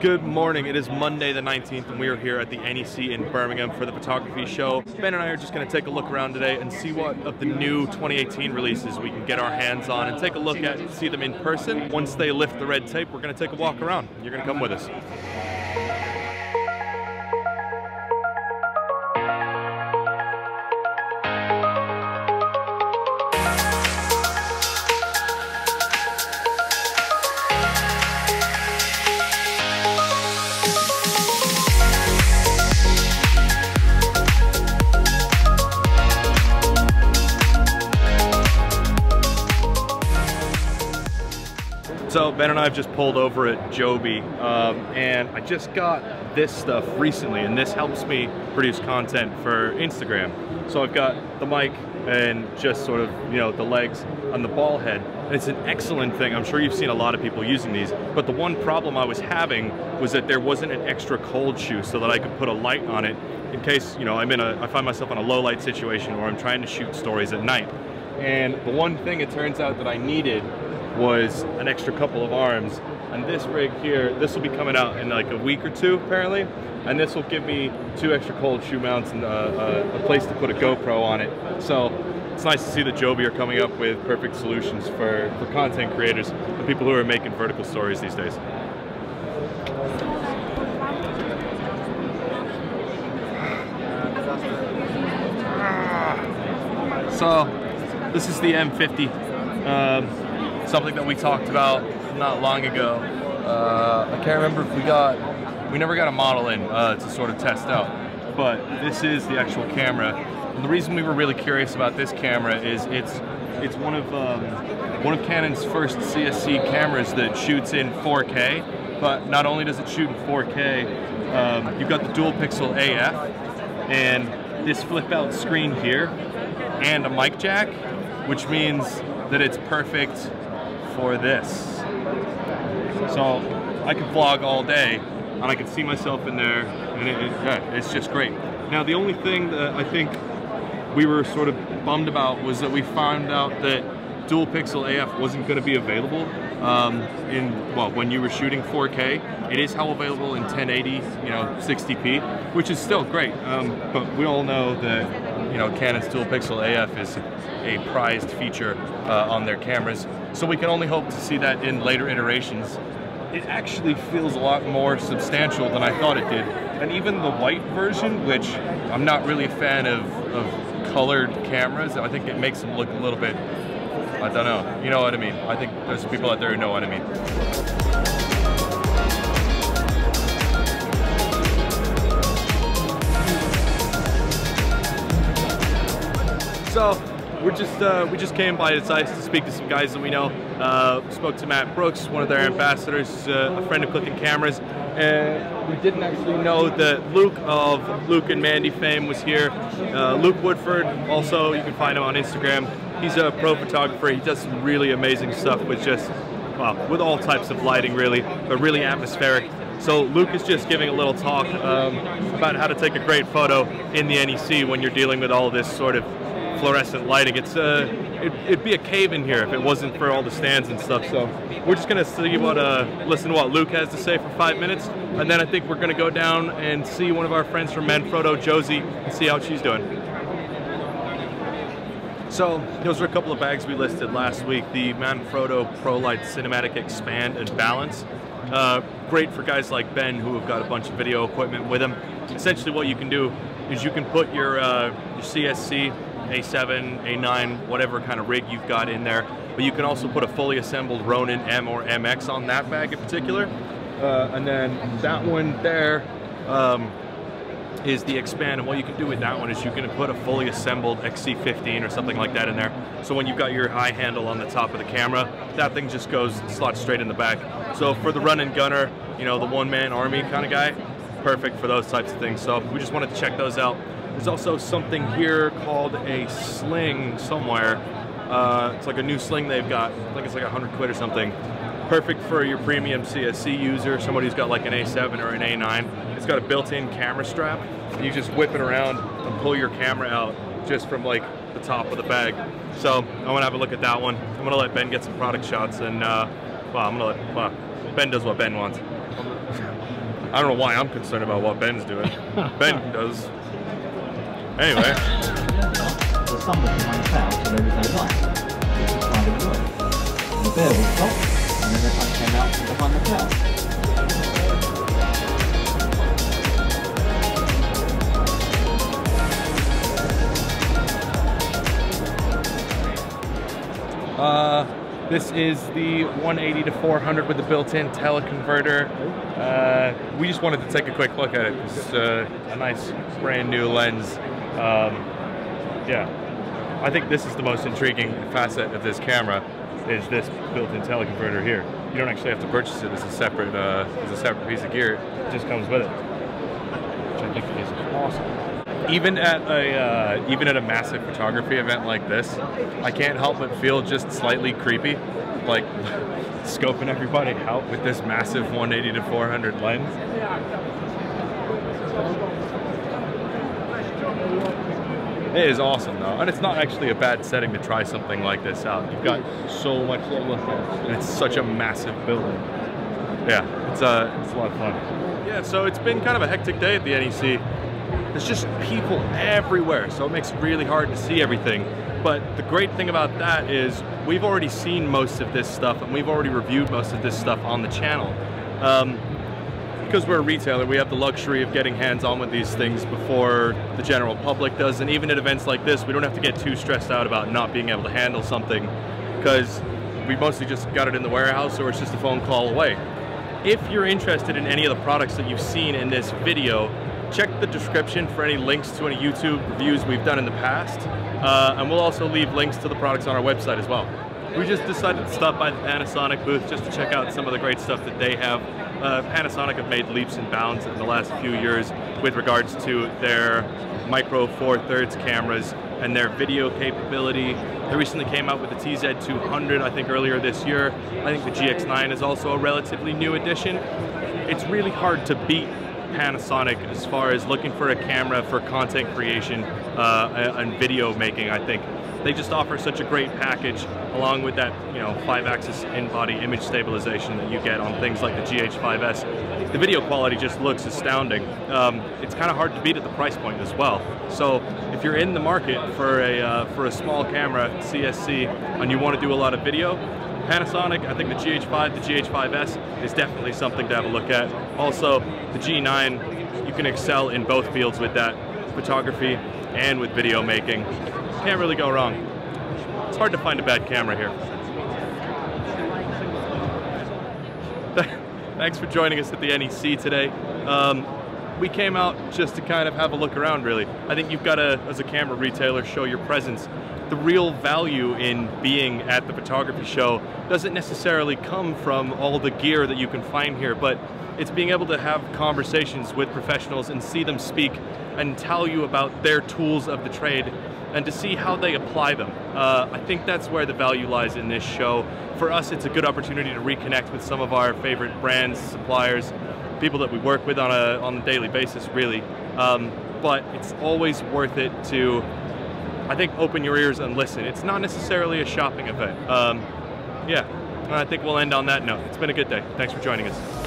Good morning, it is Monday the 19th and we are here at the NEC in Birmingham for the photography show. Ben and I are just going to take a look around today and see what of the new 2018 releases we can get our hands on and take a look at and see them in person. Once they lift the red tape, we're going to take a walk around. You're going to come with us. So Ben and I have just pulled over at Joby, and I just got this stuff recently, and this helps me produce content for Instagram. So I've got the mic and just sort of, you know, the legs on the ball head. And it's an excellent thing. I'm sure you've seen a lot of people using these, but the one problem I was having was that there wasn't an extra cold shoe so that I could put a light on it in case, you know, I find myself in a low light situation or I'm trying to shoot stories at night. And the one thing it turns out that I needed was an extra couple of arms, and this rig here, this will be coming out in like a week or two apparently, and this will give me two extra cold shoe mounts and a place to put a GoPro on it. So it's nice to see that Joby are coming up with perfect solutions for content creators and people who are making vertical stories these days. So this is the M50. Something that we talked about not long ago. I can't remember if we never got a model in to sort of test out, but this is the actual camera. And the reason we were really curious about this camera is it's one of Canon's first CSC cameras that shoots in 4K, but not only does it shoot in 4K, you've got the dual pixel AF and this flip out screen here and a mic jack, which means that it's perfect for this. So I could vlog all day and I could see myself in there, and it's just great. Now the only thing that I think we were sort of bummed about was that we found out that dual pixel AF wasn't going to be available when you were shooting 4K. It is how available in 1080, you know, 60p, which is still great, but we all know that, you know, Canon's dual pixel AF is a prized feature on their cameras, so we can only hope to see that in later iterations. It actually feels a lot more substantial than I thought it did, and even the white version, which I'm not really a fan of colored cameras, I think it makes them look a little bit, I don't know, you know what I mean? I think there's people out there who know what I mean. So we're just, we just came by the sites to speak to some guys that we know. Spoke to Matt Brooks, one of their ambassadors, a friend of Clifton Cameras. And we didn't actually know that Luke of Luke and Mandy fame was here. Luke Woodford, also you can find him on Instagram. He's a pro photographer. He does some really amazing stuff with just, well, with all types of lighting really, but really atmospheric. So Luke is just giving a little talk about how to take a great photo in the NEC when you're dealing with all this sort of fluorescent lighting. It's it'd be a cave in here if it wasn't for all the stands and stuff. So we're just gonna see what listen to what Luke has to say for 5 minutes, and then I think we're gonna go down and see one of our friends from Manfrotto, Josie, and see how she's doing. So those are a couple of bags we listed last week: the Manfrotto ProLight Cinematic Expand and Balance. Great for guys like Ben who have got a bunch of video equipment with them. Essentially, what you can do is you can put your CSC. A7, A9, whatever kind of rig you've got in there, but you can also put a fully assembled Ronin M or MX on that bag in particular, and then that one there is the Expand, and what you can do with that one is you can put a fully assembled XC-15 or something like that in there, so when you've got your eye handle on the top of the camera, that thing just slots straight in the back. So for the run and gunner, you know, the one-man army kind of guy, perfect for those types of things, so we just wanted to check those out. There's also something here called a sling somewhere. It's like a new sling they've got. I think it's like 100 quid or something. Perfect for your premium CSC user, somebody who's got like an A7 or an A9. It's got a built-in camera strap. You just whip it around and pull your camera out just from like the top of the bag. So I want to have a look at that one. I'm going to let Ben get some product shots, and well, I'm going to let Ben does what Ben wants. I don't know why I'm concerned about what Ben's doing. Ben does. Anyway. The sum that comes out of everyday life, which is kind of good. The bear was stopped, and then the sun came out from behind the clouds. This is the 180 to 400 with the built-in teleconverter. We just wanted to take a quick look at it. It's a nice brand new lens. Yeah, I think this is the most intriguing facet of this camera, is this built-in teleconverter here. You don't actually have to purchase it as a separate piece of gear. It just comes with it, which I think is awesome. Even at a massive photography event like this, I can't help but feel just slightly creepy, like scoping everybody out with this massive 180 to 400 lens. It is awesome though, and it's not actually a bad setting to try something like this out. You've got so much to look at, and it's such a massive building. Yeah, it's a lot of fun. Yeah, so it's been kind of a hectic day at the NEC. There's just people everywhere, so it makes it really hard to see everything. But the great thing about that is we've already seen most of this stuff, and we've already reviewed most of this stuff on the channel. Because we're a retailer, we have the luxury of getting hands-on with these things before the general public does, and even at events like this, we don't have to get too stressed out about not being able to handle something, because we mostly just got it in the warehouse, or it's just a phone call away. If you're interested in any of the products that you've seen in this video, check the description for any links to any YouTube reviews we've done in the past, and we'll also leave links to the products on our website as well. We just decided to stop by the Panasonic booth just to check out some of the great stuff that they have. Panasonic have made leaps and bounds in the last few years with regards to their Micro Four Thirds cameras and their video capability. They recently came out with the TZ200, I think earlier this year. I think the GX9 is also a relatively new addition. It's really hard to beat Panasonic as far as looking for a camera for content creation and video making. I think they just offer such a great package, along with that, you know, 5-axis in-body image stabilization that you get on things like the GH5S. The video quality just looks astounding. It's kind of hard to beat at the price point as well. So if you're in the market for a small camera CSC and you want to do a lot of video, Panasonic, I think the GH5, the GH5S is definitely something to have a look at. Also, the G9, you can excel in both fields with that, photography and with video making. Can't really go wrong. It's hard to find a bad camera here. Thanks for joining us at the NEC today. We came out just to kind of have a look around, really. I think you've got to, as a camera retailer, show your presence. The real value in being at the photography show doesn't necessarily come from all the gear that you can find here, but it's being able to have conversations with professionals and see them speak and tell you about their tools of the trade and to see how they apply them. I think that's where the value lies in this show. For us, it's a good opportunity to reconnect with some of our favorite brands, suppliers, people that we work with on a daily basis, really. But it's always worth it to, I think, open your ears and listen. It's not necessarily a shopping event. Yeah, I think we'll end on that note. It's been a good day. Thanks for joining us.